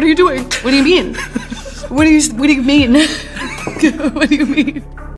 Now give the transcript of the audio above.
What are you doing? What do you mean? What do you mean? What do you mean?